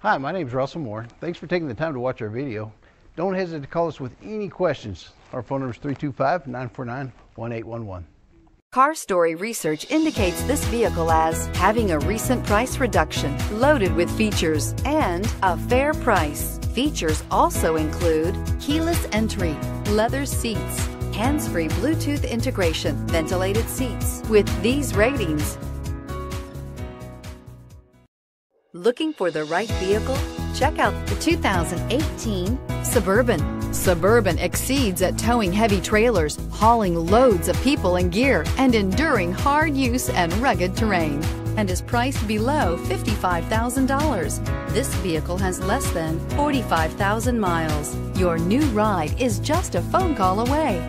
Hi, my name is Russell Moore. Thanks for taking the time to watch our video. Don't hesitate to call us with any questions. Our phone number is 325-949-1811. CarStory research indicates this vehicle as having a recent price reduction, loaded with features, and a fair price. Features also include keyless entry, leather seats, hands-free Bluetooth integration, ventilated seats. With these ratings, looking for the right vehicle? Check out the 2018 Suburban. Suburban exceeds at towing heavy trailers, hauling loads of people and gear, and enduring hard use and rugged terrain, and is priced below $55,000. This vehicle has less than 45,000 miles. Your new ride is just a phone call away.